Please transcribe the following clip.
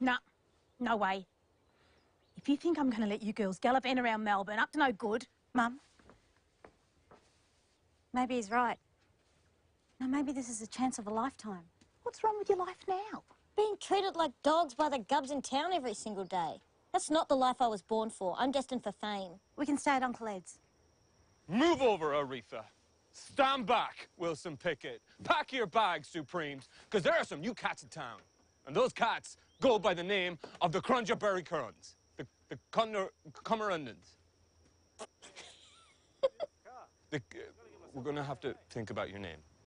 Nah, no way. If you think I'm going to let you girls gallop in around Melbourne up to no good, Mum. Maybe he's right. Now, maybe this is a chance of a lifetime. What's wrong with your life now? Being treated like dogs by the gubs in town every single day. That's not the life I was born for. I'm destined for fame. We can stay at Uncle Ed's. Move over, Aretha. Stand back, Wilson Pickett. Pack your bags, Supremes, because there are some new cats in town. And those cats go by the name of the Crungerberry Currans. The Cummerundans. We're going to have to think about your name.